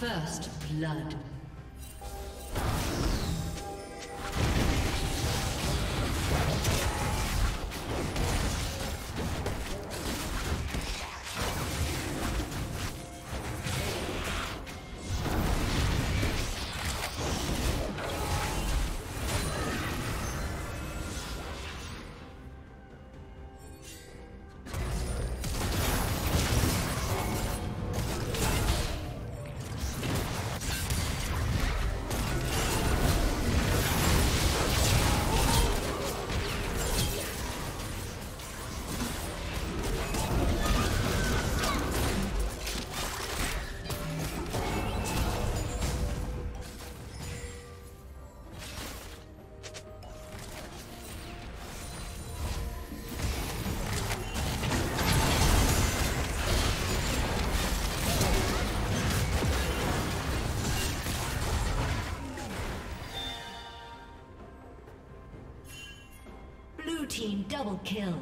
First blood. Team double kill.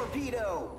torpedo!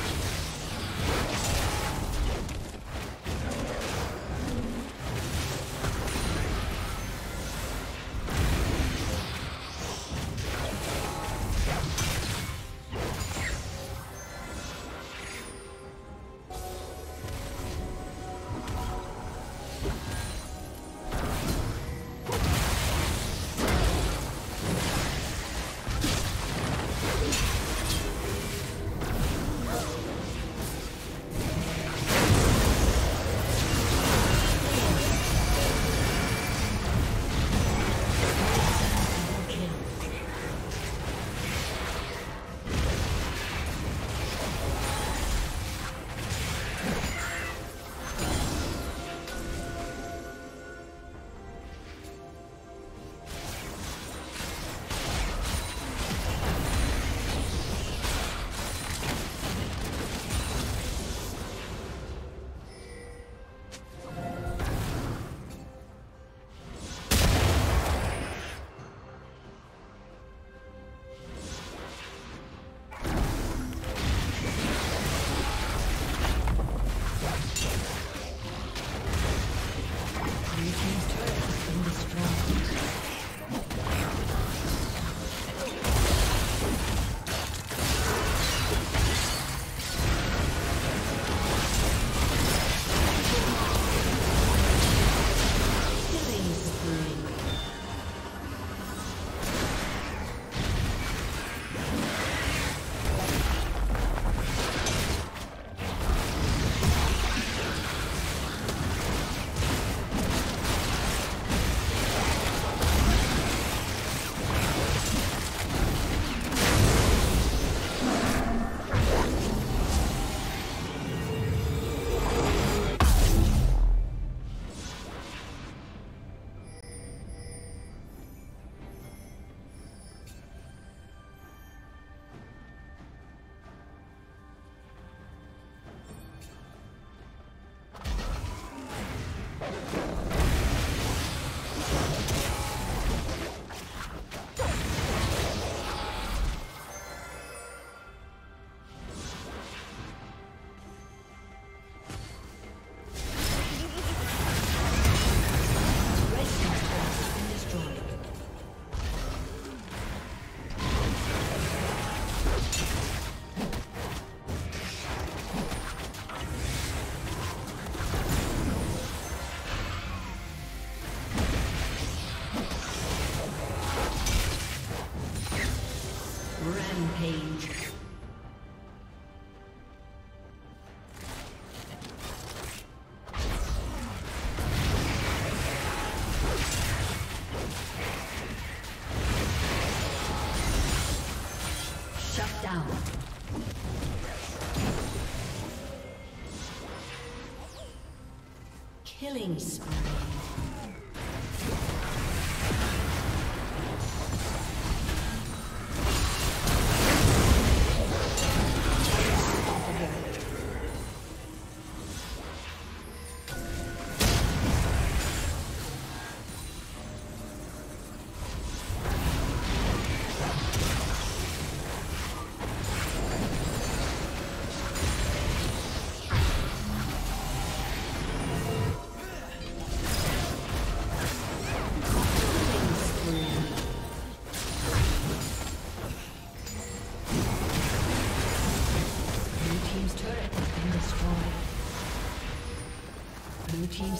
Killing spree.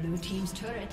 Blue team's turret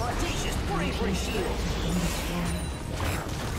Audacious bravery shield!